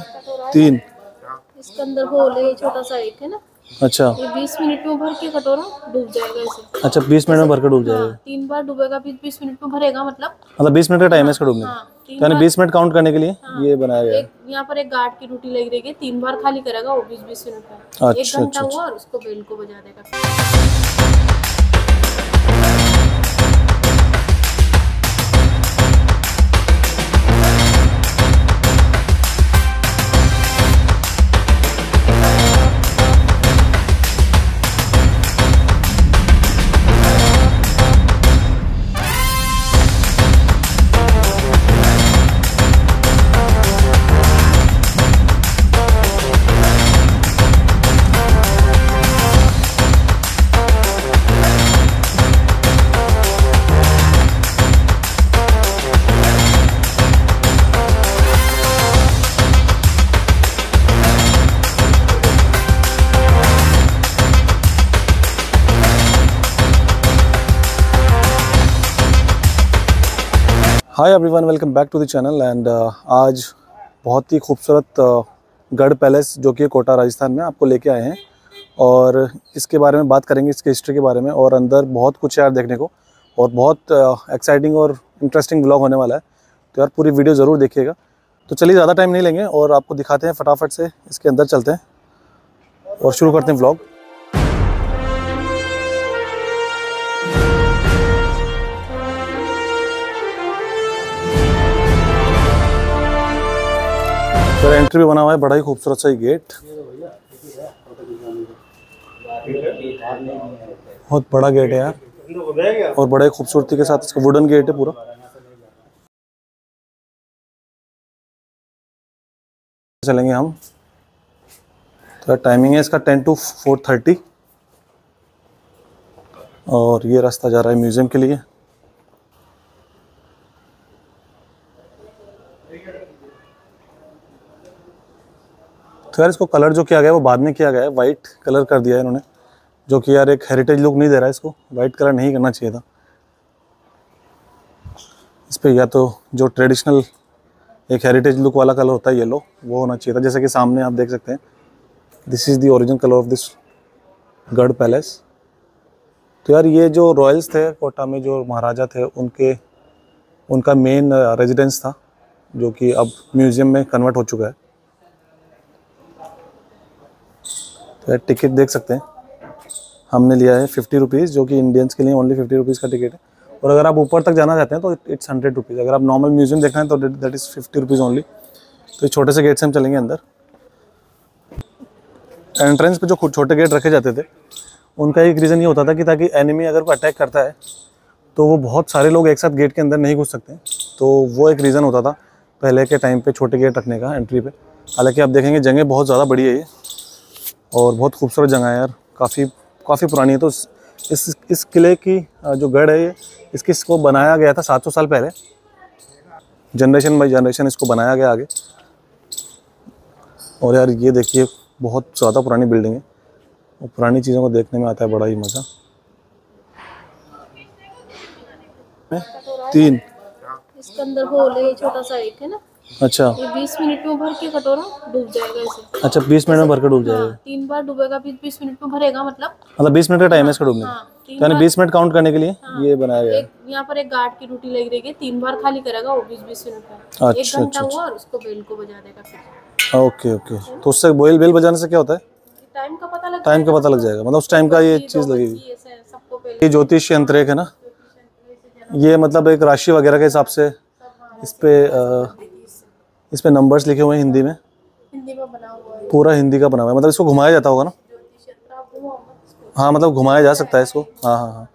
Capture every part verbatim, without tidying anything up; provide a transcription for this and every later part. तीन इसके होल छोटा सा एक है ना। अच्छा बीस मिनट में भर के कटोरा डूब जाएगा इसे। अच्छा बीस मिनट में भर के डूब जाएगा। हाँ, तीन बार डूबेगा बीस मिनट में भरेगा मतलब मतलब बीस मिनट का टाइम है इसका डूबने का, यानी बीस मिनट काउंट करने के लिए। हाँ, ये बनाया गया है। यहाँ पर एक गार्ड की ड्यूटी लगी रहेगी, तीन बार खाली करेगा वो बीस बीस मिनट का। अच्छा अच्छा हुआ और उसको बेल को बजा देगा। Hi everyone, welcome back to the channel. And आज बहुत ही खूबसूरत गढ़ पैलेस जो कि कोटा राजस्थान में आपको लेके आए हैं और इसके बारे में बात करेंगे, इसकी हिस्ट्री के बारे में, और अंदर बहुत कुछ यार देखने को और बहुत एक्साइटिंग uh, और इंटरेस्टिंग ब्लॉग होने वाला है। तो यार पूरी वीडियो ज़रूर देखिएगा। तो चलिए ज़्यादा टाइम नहीं लेंगे और आपको दिखाते हैं, फटाफट से इसके अंदर चलते हैं और शुरू करते हैं ब्लॉग। तो एंट्री भी बना हुआ है, बड़ा ही खूबसूरत सा गेट, बहुत बड़ा गेट है यार और बड़े खूबसूरती के साथ इसका वुडन गेट है पूरा। चलेंगे हम, तो टाइमिंग है इसका टेन टू फोर थर्टी। और ये रास्ता जा रहा है म्यूजियम के लिए। तो यार इसको कलर जो किया गया है वो बाद में किया गया है, वाइट कलर कर दिया है इन्होंने, जो कि यार एक हेरिटेज लुक नहीं दे रहा है इसको। वाइट कलर नहीं करना चाहिए था इस पर, या तो जो ट्रेडिशनल एक हेरिटेज लुक वाला कलर होता है येलो, वो होना चाहिए था। जैसे कि सामने आप देख सकते हैं, this is the original colour of this Garh palace. तो यार ये जो रॉयल्स थे कोटा में, जो महाराजा थे, उनके उनका मेन रेजिडेंस था, जो कि अब म्यूज़ियम में कन्वर्ट हो चुका है। तो टिकट देख सकते हैं, हमने लिया है फिफ्टी रुपीज़, जो कि इंडियंस के लिए ओनली फिफ्टी रुपीज़ का टिकट है। और अगर आप ऊपर तक जाना चाहते हैं तो इट्स हंड्रेड रुपीज़। अगर आप नॉर्मल म्यूजियम देखना है तो that is fifty rupees only. तो छोटे से गेट से हम चलेंगे अंदर। एंट्रेंस पे जो छोटे गेट रखे जाते थे उनका एक रीज़न ये होता था कि ताकि एनिमी अगर कोई अटैक करता है तो वो बहुत सारे लोग एक साथ गेट के अंदर नहीं घुस सकते, तो वो एक रीज़न होता था पहले के टाइम पर छोटे गेट रखने का एंट्री पे। हालाँकि आप देखेंगे जगह बहुत ज़्यादा बड़ी है ये और बहुत खूबसूरत जगह है यार, काफ़ी काफ़ी पुरानी है। तो इस इस किले की जो गढ़ है ये, इसकी इसको बनाया गया था सात सौ साल पहले, जनरेशन बाई जनरेशन इसको बनाया गया आगे। और यार ये देखिए, बहुत ज़्यादा पुरानी बिल्डिंग है और पुरानी चीज़ों को देखने में आता है बड़ा ही मज़ा। तीन इसके अंदर होल है छोटा सा एक है ना। अच्छा ये बीस मिनट में भर के कटोरा डूब जाएगा इसे। अच्छा बीस मिनट में भर के डूब जाएगा। हाँ, तीन बार डूबेगा बीस मिनट में भरेगा मतलब मतलब बीस मिनट का टाइम है इसका डूबने का, यानी बीस मिनट काउंट करने के लिए। हाँ, ये बनाया गया है। यहाँ पर एक गार्ड की ड्यूटी लगी रहेगी, तीन बार खाली करेगा वो बीस बीस मिनट का। एक घंटा हुआ और उसको बेल को बजा देगा फिर। ओके ओके, तो उससे बेल बेल बजाने से क्या होता है, टाइम का पता लग टाइम का पता लग जाएगा, मतलब उस टाइम का ये चीज लगेगी सबको। ये ज्योतिष यंत्र है ना, ये मतलब एक राशि वगैरह के हिसाब से इस पे इस पे नंबर्स लिखे हुए हैं हिंदी में, हिंदी में बना हुआ है, पूरा हिंदी का बना हुआ है। मतलब इसको घुमाया जाता होगा ना। हाँ मतलब घुमाया जा सकता है इसको। हाँ हाँ हाँ।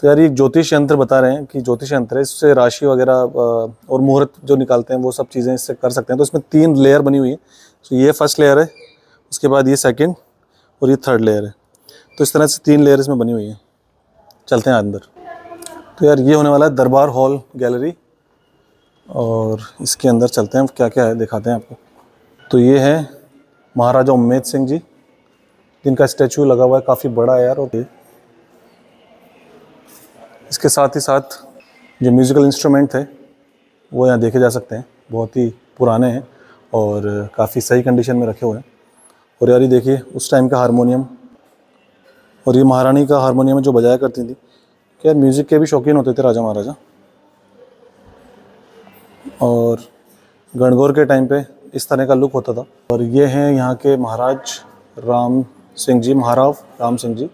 तो यार ये ज्योतिष यंत्र बता रहे हैं कि ज्योतिष यंत्र है, इससे राशि वगैरह और मुहूर्त जो निकालते हैं वो सब चीज़ें इससे कर सकते हैं। तो इसमें तीन लेयर बनी हुई है। तो ये फर्स्ट लेयर है, उसके बाद ये सेकेंड और ये थर्ड लेयर है। तो इस तरह से तीन लेयर इसमें बनी हुई है। चलते हैं अंदर। तो यार ये होने वाला है दरबार हॉल गैलरी, और इसके अंदर चलते हैं, क्या क्या है दिखाते हैं आपको। तो ये है महाराजा उम्मेद सिंह जी, जिनका स्टैचू लगा हुआ है, काफ़ी बड़ा है यार। और इसके साथ ही साथ जो म्यूज़िकल इंस्ट्रूमेंट थे वो यहाँ देखे जा सकते हैं, बहुत ही पुराने हैं और काफ़ी सही कंडीशन में रखे हुए हैं। और यार ये देखिए उस टाइम का हारमोनियम, और ये महारानी का हारमोनियम जो बजाया करती थी। यार म्यूज़िक के भी शौकीन होते थे राजा महाराजा। और गणगौर के टाइम पे इस तरह का लुक होता था। और ये हैं यहाँ के महाराज राम सिंह जी, महाराव राम सिंह जी।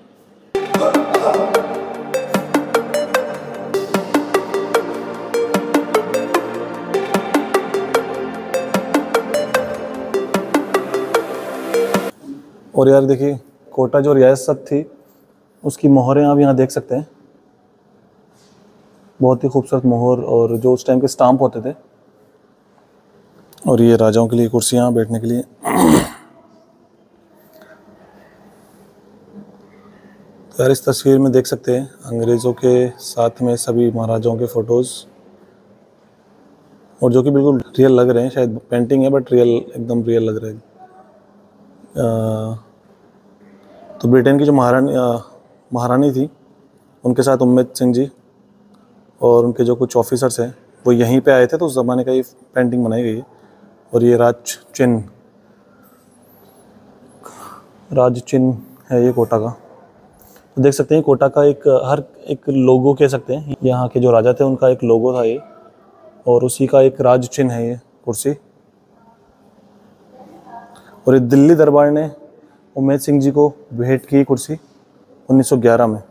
और यार देखिए कोटा जो रियासत थी उसकी मोहरें आप यहाँ देख सकते हैं, बहुत ही खूबसूरत मोहर, और जो उस टाइम के स्टाम्प होते थे। और ये राजाओं के लिए कुर्सियाँ बैठने के लिए। तो यार इस तस्वीर में देख सकते हैं अंग्रेज़ों के साथ में सभी महाराजाओं के फ़ोटोज़, और जो कि बिल्कुल रियल लग रहे हैं, शायद पेंटिंग है बट रियल, एकदम रियल लग रहा है। आ, तो ब्रिटेन की जो महारानी महारानी थी उनके साथ उम्मेद सिंह जी और उनके जो कुछ ऑफिसर्स हैं वो यहीं पे आए थे, तो उस ज़माने का ये पेंटिंग बनाई गई है। और ये राज चिन्ह राज चिन्ह है ये कोटा का। तो देख सकते हैं कोटा का एक हर एक लोगो कह सकते हैं, यहाँ के जो राजा थे उनका एक लोगो था ये, और उसी का एक राज चिन्ह है ये कुर्सी। और ये दिल्ली दरबार ने उम्मेद सिंह जी को भेंट की कुर्सी उन्नीस सौ ग्यारह में।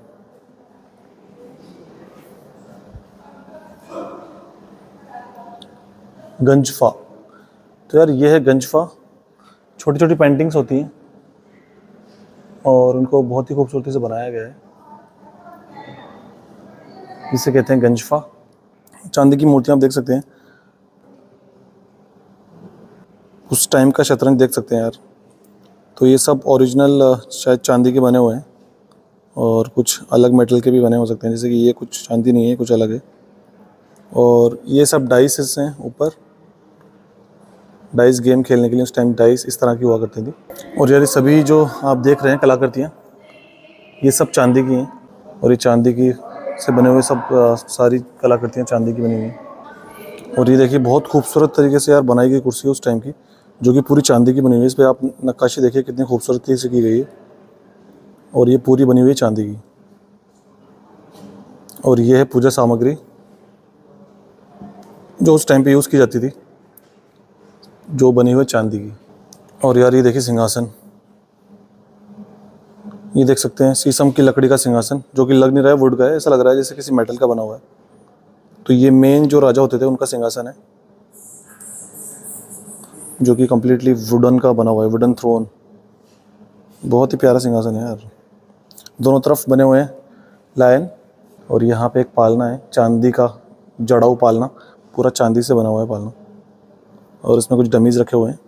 गंजफा, तो यार ये है गंजफा, छोटी छोटी पेंटिंग्स होती हैं और उनको बहुत ही खूबसूरती से बनाया गया है, जिसे कहते हैं गंजफा। चांदी की मूर्तियां आप देख सकते हैं। उस टाइम का शतरंज देख सकते हैं यार। तो ये सब ओरिजिनल शायद चांदी के बने हुए हैं, और कुछ अलग मेटल के भी बने हो सकते हैं, जैसे कि ये कुछ चांदी नहीं है, कुछ अलग है। और ये सब डाइस हैं ऊपर, डाइस गेम खेलने के लिए उस टाइम डाइस इस तरह की हुआ करती थी। और यार सभी जो आप देख रहे हैं कलाकृतियाँ ये सब चांदी की हैं, और ये चांदी की से बने हुए सब आ, सारी कलाकृतियाँ चांदी की बनी हुई हैं। और ये देखिए बहुत खूबसूरत तरीके से यार बनाई गई कुर्सी उस टाइम की, जो कि पूरी चांदी की बनी हुई है। इस पर आप नक्काशी देखिए कितनी खूबसूरती से की गई है, और ये पूरी बनी हुई है चांदी की। और ये है पूजा सामग्री जो उस टाइम पे यूज़ की जाती थी, जो बनी हुई चांदी की। और यार ये देखिए सिंहासन, ये देख सकते हैं शीशम की लकड़ी का सिंहासन, जो कि लग नहीं रहा है वुड का है, ऐसा लग रहा है जैसे किसी मेटल का बना हुआ है। तो ये मेन जो राजा होते थे उनका सिंहासन है, जो कि कम्प्लीटली वुडन का बना हुआ है, वुडन थ्रोन। बहुत ही प्यारा सिंहासन है यार, दोनों तरफ बने हुए हैं लायन। और यहाँ पे एक पालना है चांदी का, जड़ाऊ पालना, पूरा चांदी से बना हुआ है पालना, और इसमें कुछ डमीज़ रखे हुए हैं।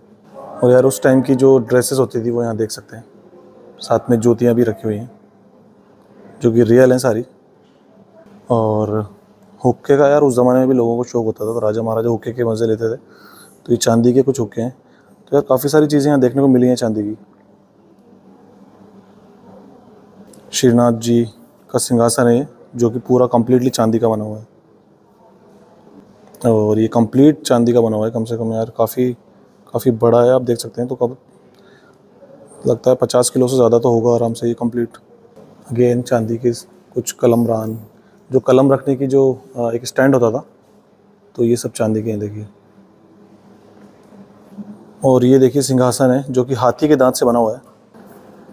और यार उस टाइम की जो ड्रेसेस होती थी वो यहाँ देख सकते हैं, साथ में जूतियाँ भी रखी हुई हैं जो कि रियल हैं सारी। और हुक्के का यार उस ज़माने में भी लोगों को शौक होता था, तो राजा महाराजा हुक्के के मज़े लेते थे। तो ये चांदी के कुछ हुक्के हैं। तो यार काफ़ी सारी चीज़ें यहाँ देखने को मिली हैं चांदी की। श्रीनाथ जी का सिंहासन है जो कि पूरा कम्प्लीटली चांदी का बना हुआ है, और ये कंप्लीट चांदी का बना हुआ है। कम से कम यार काफ़ी काफ़ी बड़ा है, आप देख सकते हैं। तो कब लगता है पचास किलो से ज़्यादा तो होगा आराम से ये कंप्लीट। अगेन चांदी के कुछ कलमरान, जो कलम रखने की जो एक स्टैंड होता था, तो ये सब चांदी के हैं देखिए। और ये देखिए सिंहासन है जो कि हाथी के दांत से बना हुआ है।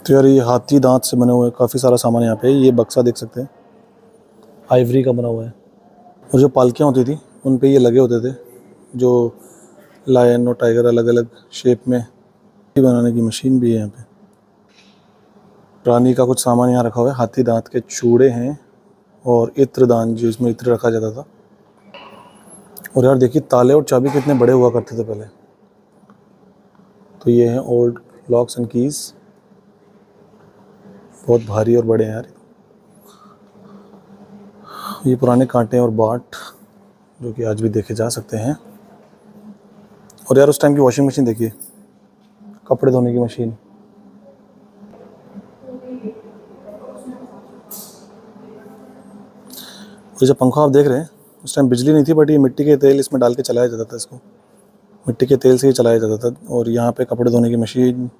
तो यार ये हाथी दांत से बने हुए काफ़ी सारा सामान यहाँ पे। ये बक्सा देख सकते हैं, आइवरी का बना हुआ है। और जो पालकियाँ होती थी उन पे ये लगे होते थे, जो लायन और टाइगर अलग अलग शेप में बनाने की मशीन भी है यहाँ पे। रानी का कुछ सामान यहाँ रखा हुआ है, हाथी दांत के चूड़े हैं, और इत्रदान जो इसमें इत्र रखा जाता था। और यार देखिए ताले और चाबी कितने बड़े हुआ करते थे पहले। तो ये हैं ओल्ड लॉक्स एंड कीज़, बहुत भारी और बड़े हैं यार। ये पुराने कांटे और बाट जो कि आज भी देखे जा सकते हैं। और यार उस टाइम की वॉशिंग मशीन देखिए, कपड़े धोने की मशीन। और जो पंखा आप देख रहे हैं उस टाइम बिजली नहीं थी, बट ये मिट्टी के तेल इसमें डाल के चलाया जाता था इसको। मिट्टी के तेल से ही चलाया जाता था। और यहाँ पे कपड़े धोने की मशीन,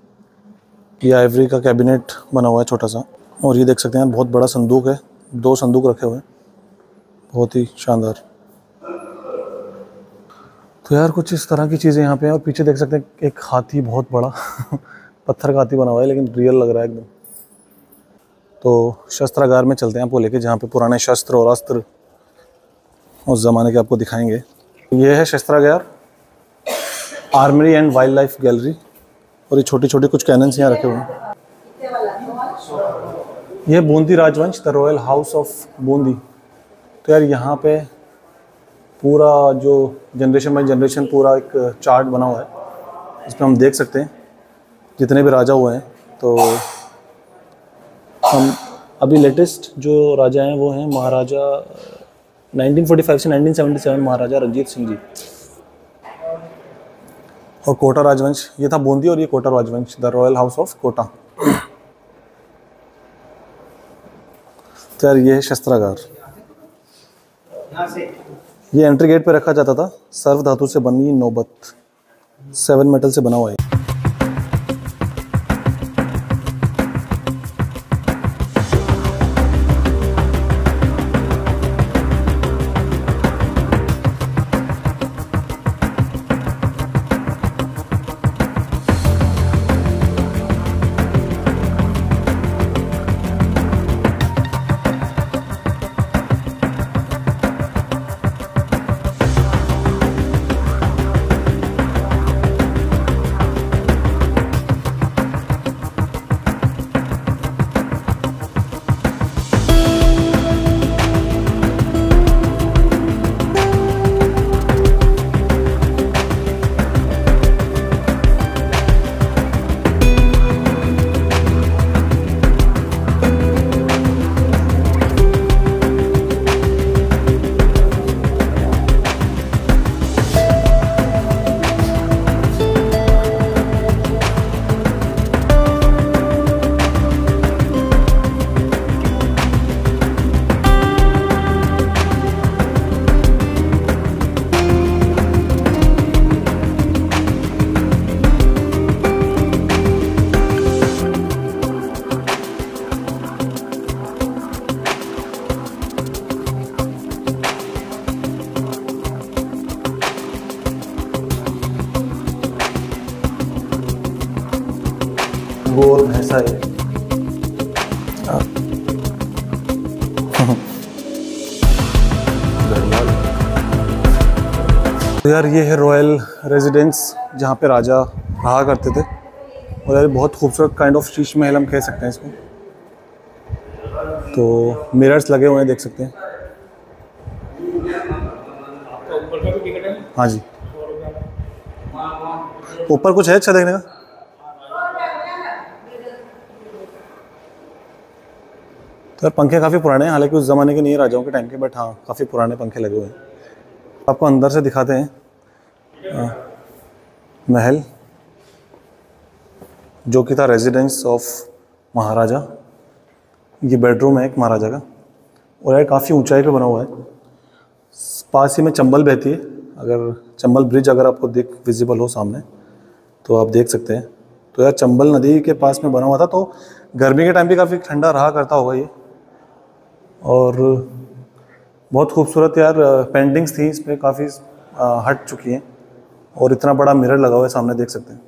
ये आइवरी का कैबिनेट बना हुआ है छोटा सा। और ये देख सकते हैं बहुत बड़ा संदूक है, दो संदूक रखे हुए हैं, बहुत ही शानदार। तो यार कुछ इस तरह की चीज़ें यहाँ पे हैं। और पीछे देख सकते हैं एक हाथी, बहुत बड़ा पत्थर का हाथी बना हुआ है, लेकिन रियल लग रहा है एकदम। तो शस्त्रागार में चलते हैं आपको लेके, जहाँ पे पुराने शस्त्र और अस्त्र उस ज़माने के आपको दिखाएंगे। ये है शस्त्रागार, armoury and wildlife gallery. और ये छोटे छोटे कुछ कैनन्स यहाँ रखे हुए हैं। यह बूंदी राजवंश, the royal house of Bundi. तो यार यहाँ पे पूरा जो जनरेशन बाई जनरेशन पूरा एक चार्ट बना हुआ है, इसमें हम देख सकते हैं जितने भी राजा हुए हैं। तो हम अभी लेटेस्ट जो राजा हैं वो हैं महाराजा नाइनटीन फोर्टी फाइव से nineteen seventy seven, Maharaja Ranjit Singh ji. और कोटा राजवंश, ये था बूंदी और ये कोटा राजवंश, the royal house of Kota. तो यार ये है शस्त्रागार। ये एंट्री गेट पे रखा जाता था, सर्व धातु से बनी नौबत, सेवन मेटल से बना हुआ है। गोल भैंसा है। तो यार ये है रॉयल रेजिडेंस, जहाँ पे राजा रहा करते थे। और यार बहुत खूबसूरत काइंड ऑफ शीश महल हम कह सकते हैं इसको। तो मिरर्स लगे हुए हैं, देख सकते हैं। हाँ जी, ऊपर कुछ है अच्छा देखने का। तो यार पंखे काफ़ी पुराने हैं, हालांकि उस ज़माने के नहीं है, राजाओं के टाइम के, बट हाँ काफ़ी पुराने पंखे लगे हुए हैं। आपको अंदर से दिखाते हैं आ, महल, जो कि था रेजिडेंस ऑफ महाराजा। ये बेडरूम है एक महाराजा का, और यार काफ़ी ऊंचाई पे बना हुआ है। पास ही में चंबल बहती है, अगर चंबल ब्रिज अगर आपको देख विजिबल हो सामने तो आप देख सकते हैं। तो यार चंबल नदी के पास में बना हुआ था, तो गर्मी के टाइम भी काफ़ी ठंडा रहा करता होगा ये। और बहुत खूबसूरत यार पेंटिंग्स थी इस पर, काफ़ी हट चुकी हैं। और इतना बड़ा मिरर लगा हुआ है सामने, देख सकते हैं।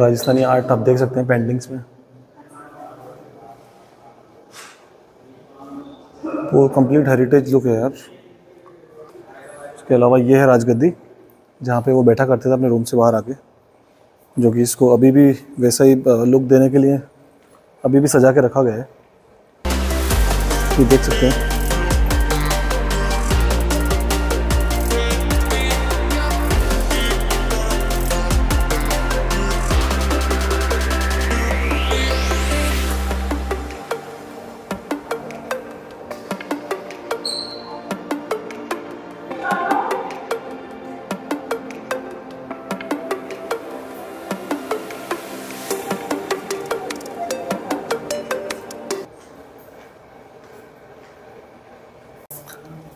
राजस्थानी आर्ट आप देख सकते हैं पेंटिंग्स में, वो कंप्लीट हेरिटेज लुक है यार। इसके अलावा ये है राजगद्दी, जहाँ पे वो बैठा करते थे अपने रूम से बाहर आके, जो कि इसको अभी भी वैसा ही लुक देने के लिए अभी भी सजा के रखा गया है, ये देख सकते हैं।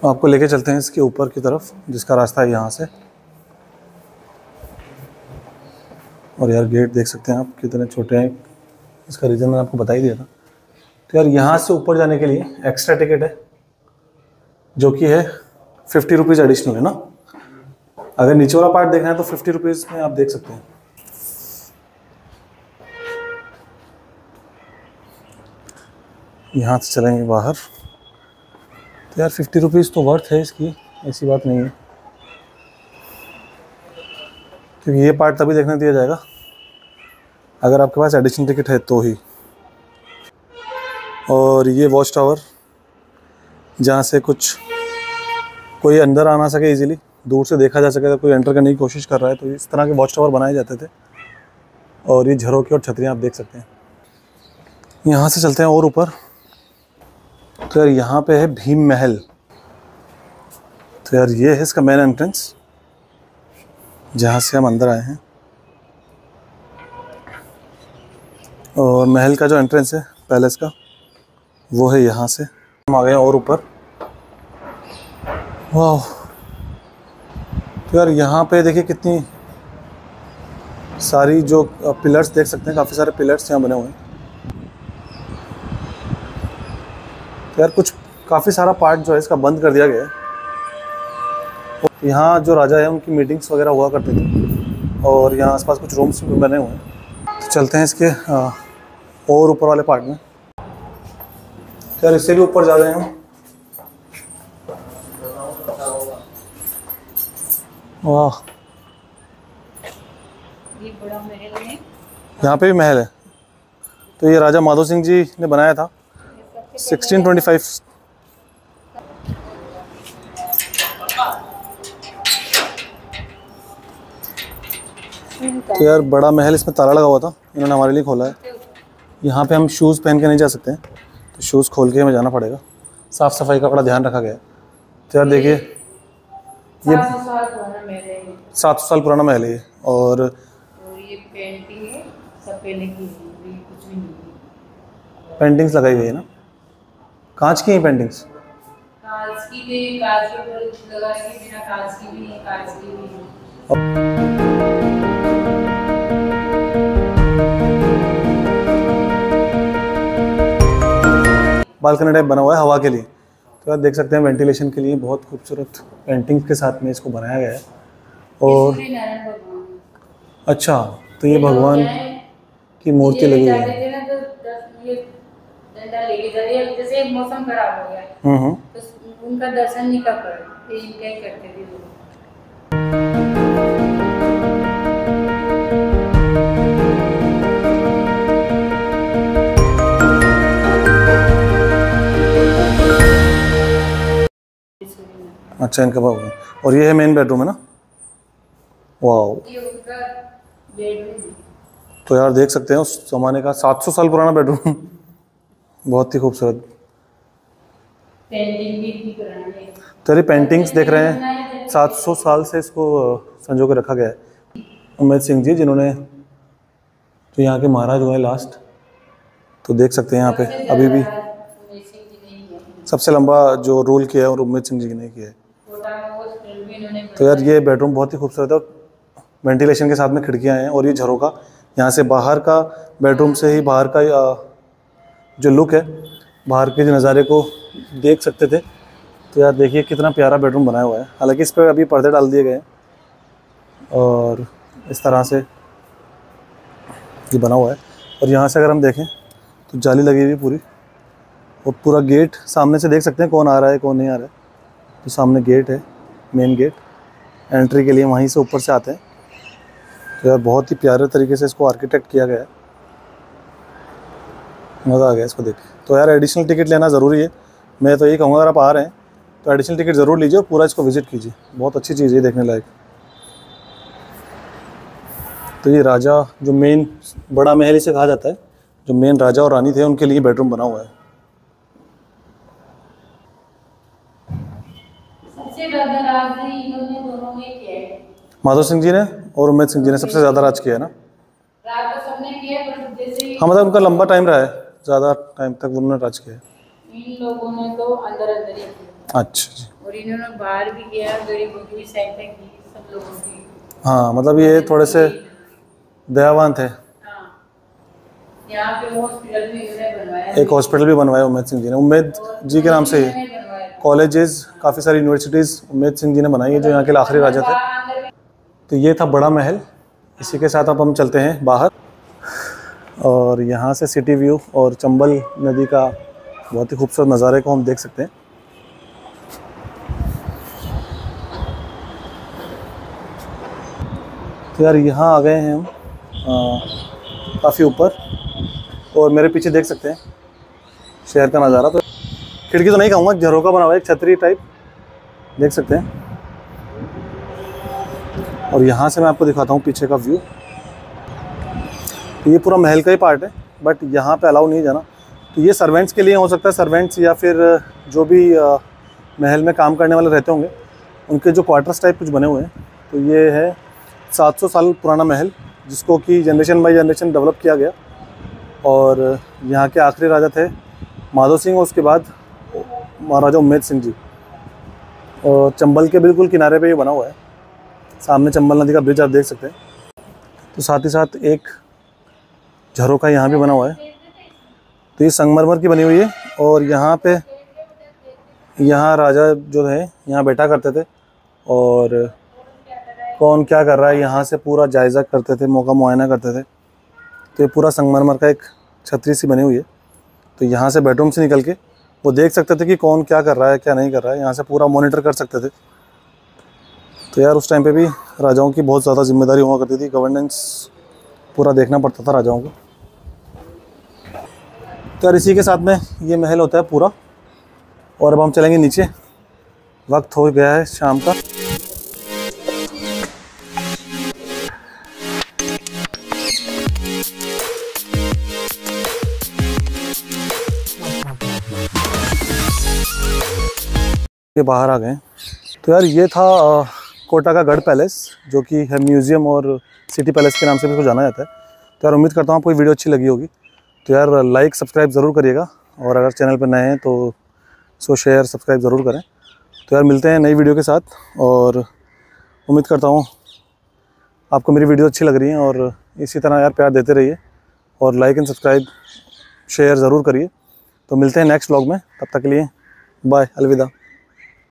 आपको लेके चलते हैं इसके ऊपर की तरफ, जिसका रास्ता है यहाँ से। और यार गेट देख सकते हैं आप कितने छोटे हैं, इसका रीज़न मैंने आपको बता ही दिया था। तो यार यहाँ से ऊपर जाने के लिए एक्स्ट्रा टिकट है जो कि है फिफ्टी रुपीज़ एडिशनल है ना। अगर नीचे वाला पार्ट देखना है तो फिफ्टी रुपीज़ में आप देख सकते हैं। यहाँ से चलेंगे बाहर तो यार फिफ्टी रुपीज़ तो वर्थ है इसकी, ऐसी बात नहीं है, क्योंकि ये पार्ट तभी देखने दिया जाएगा अगर आपके पास एडिशनल टिकट है तो ही। और ये वॉच टावर जहाँ से कुछ कोई अंदर आ ना सके इजीली, दूर से देखा जा सके, अगर कोई एंटर करने की कोशिश कर रहा है तो इस तरह के वॉच टावर बनाए जाते थे। और ये झरोखे और छतरियाँ आप देख सकते हैं। यहाँ से चलते हैं और ऊपर। तो यार यहाँ पे है भीम महल। तो यार ये है इसका मेन एंट्रेंस जहाँ से हम अंदर आए हैं। और महल का जो एंट्रेंस है पैलेस का वो है यहाँ से। हम आ गए और ऊपर। वाह, तो यार यहाँ पे देखिए कितनी सारी जो पिलर्स देख सकते हैं, काफ़ी सारे पिलर्स यहाँ बने हुए हैं। तो यार कुछ काफ़ी सारा पार्ट जो है इसका बंद कर दिया गया है। यहाँ जो राजा है उनकी मीटिंग्स वगैरह हुआ करते थे और यहाँ आसपास कुछ रूम्स भी बने हुए हैं। तो चलते हैं इसके आ, और ऊपर वाले पार्ट में। तो यार इससे भी ऊपर जा रहे हैं हम। वाह, यहाँ पे भी महल है। तो ये राजा माधो सिंह जी ने बनाया था सोलह सौ पच्चीस। तो यार बड़ा महल, इसमें ताला लगा हुआ था, इन्होंने हमारे लिए खोला है। यहाँ पे हम शूज़ पहन के नहीं जा सकते हैं, तो शूज़ खोल के हमें जाना पड़ेगा। साफ़ सफाई का बड़ा ध्यान रखा गया है। तो यार देखिए ये सात सौ साल पुराना महल है ये। और ये पेंटिंग है, सब पहले की कुछ भी नहीं, पेंटिंग्स लगाई हुई है ना, कांच की ही पेंटिंग्स। कांच की भी, कांच के ऊपर लगाने के बिना कांच की भी, कांच की भी। बालकनी टाइप बना हुआ है हवा के लिए। तो आप देख सकते हैं वेंटिलेशन के लिए बहुत खूबसूरत पेंटिंग्स के साथ में इसको बनाया गया है। और अच्छा, तो ये भगवान की मूर्ति लगी हुई है। जैसे मौसम खराब हो गया तो उनका दर्शन नहीं कर पाए, इनका ही करते थे लोग। अच्छा, इनका बाबू। और ये है मेन बेडरूम है ना। वाओ, ये उनका बेडरूम। तो यार देख सकते हैं उस जमाने का सात सौ साल पुराना बेडरूम, बहुत ही खूबसूरत। तो ये पेंटिंग्स देख रहे हैं, सात सौ साल से इसको संजो के रखा गया है। उम्मेद सिंह जी जिन्होंने जो यहाँ के महाराज हुए लास्ट, तो देख सकते हैं यहाँ पे अभी भी सबसे लंबा जो रूल किया है और उम्मेद सिंह जी ने किया है। तो यार ये बेडरूम बहुत ही खूबसूरत है और वेंटिलेशन के साथ में खिड़कियाँ हैं। और ये झरोखा यहाँ से बाहर का, बेडरूम से ही बाहर का जो लुक है, बाहर के जो नज़ारे को देख सकते थे। तो यार देखिए कितना प्यारा बेडरूम बनाया हुआ है। हालांकि इस पर अभी पर्दे डाल दिए गए हैं और इस तरह से ये बना हुआ है। और यहाँ से अगर हम देखें तो जाली लगी हुई पूरी, और पूरा गेट सामने से देख सकते हैं कौन आ रहा है कौन नहीं आ रहा है। तो सामने गेट है, मेन गेट एंट्री के लिए, वहीं से ऊपर से आते हैं। तो यार बहुत ही प्यारे तरीके से इसको आर्किटेक्ट किया गया है, मज़ा आ गया इसको देख। तो यार एडिशनल टिकट लेना ज़रूरी है। मैं तो ये कहूँगा अगर आप आ रहे हैं तो एडिशनल टिकट ज़रूर लीजिए और पूरा इसको विज़िट कीजिए, बहुत अच्छी चीज़ है देखने लायक। तो ये राजा जो मेन बड़ा महल इसे कहा जाता है, जो मेन राजा और रानी थे उनके लिए बेडरूम बना हुआ है। सबसे ज़्यादा राज इन्होंने दोनों ने किया है, माधो सिंह जी ने और उम्मेद सिंह जी ने सबसे ज़्यादा राज किया है ना। हाँ, मतलब उनका लंबा टाइम रहा है, ज़्यादा टाइम तक उन्होंने राज किया है। इन लोगों ने तो अंदर अंदर ही किया। अच्छा जी। और इन्होंने बाहर भी किया, गरीबों की भी सहायता की, सब लोगों की। हाँ, मतलब ये थोड़े से दयावान थे। हाँ, यहाँ पे हॉस्पिटल भी इन्होंने बनवाया, एक हॉस्पिटल भी बनवाया उम्मेद सिंह जी ने, उम्मेद जी के नाम से ही। कॉलेजेस, काफ़ी सारी यूनिवर्सिटीज़ उम्मेद सिंह जी ने बनाई है, जो यहाँ के आखिरी राजा थे। तो ये था बड़ा महल। इसी के साथ अब हम चलते हैं बाहर, और यहाँ से सिटी व्यू और चंबल नदी का बहुत ही खूबसूरत नज़ारे को हम देख सकते हैं। तो यार यहाँ आ गए हैं हम काफ़ी ऊपर, और मेरे पीछे देख सकते हैं शहर का नज़ारा। तो खिड़की तो नहीं कहूँगा, झरोखा बना हुआ है, एक छतरी टाइप देख सकते हैं। और यहाँ से मैं आपको दिखाता हूँ पीछे का व्यू। ये पूरा महल का ही पार्ट है, बट यहाँ पे अलाउ नहीं जाना। तो ये सर्वेंट्स के लिए हो सकता है, सर्वेंट्स या फिर जो भी महल में काम करने वाले रहते होंगे, उनके जो क्वार्टर्स टाइप कुछ बने हुए हैं। तो ये है सात सौ साल पुराना महल, जिसको कि जनरेशन बाई जनरेशन डेवलप किया गया। और यहाँ के आखिरी राजा थे माधो सिंह, और उसके बाद महाराजा उम्मेद सिंह जी। और चंबल के बिल्कुल किनारे पे ये बना हुआ है, सामने चंबल नदी का ब्रिज आप देख सकते हैं। तो साथ ही साथ एक झरोखा यहाँ भी बना हुआ है। तो ये संगमरमर की बनी हुई है, और यहाँ पे यहाँ राजा जो है यहाँ बैठा करते थे, और कौन क्या कर रहा है यहाँ से पूरा जायज़ा करते थे, मौका मुआयना करते थे। तो ये पूरा संगमरमर का एक छतरी सी बनी हुई है। तो यहाँ से बेडरूम से निकल के वो देख सकते थे कि कौन क्या कर रहा है, क्या नहीं कर रहा है, यहाँ से पूरा मॉनिटर कर सकते थे। तो यार उस टाइम पे भी राजाओं की बहुत ज़्यादा जिम्मेदारी हुआ करती थी, गवर्नेंस पूरा देखना पड़ता था राजाओं को। तो यार इसी के साथ में ये महल होता है पूरा, और अब हम चलेंगे नीचे, वक्त हो गया है शाम का। ये बाहर आ गए। तो यार ये था आ, कोटा का गढ़ पैलेस, जो कि है म्यूज़ियम और सिटी पैलेस के नाम से भी इसको जाना जाता है। तो यार उम्मीद करता हूँ आपको ये वीडियो अच्छी लगी होगी। तो यार लाइक सब्सक्राइब ज़रूर करिएगा, और अगर चैनल पर नए हैं तो इसको शेयर सब्सक्राइब ज़रूर करें। तो यार मिलते हैं नई वीडियो के साथ, और उम्मीद करता हूँ आपको मेरी वीडियो अच्छी लग रही है, और इसी तरह यार प्यार देते रहिए, और लाइक एंड सब्सक्राइब शेयर ज़रूर करिए। तो मिलते हैं नेक्स्ट व्लॉग में, तब तक के लिए बाय, अलविदा।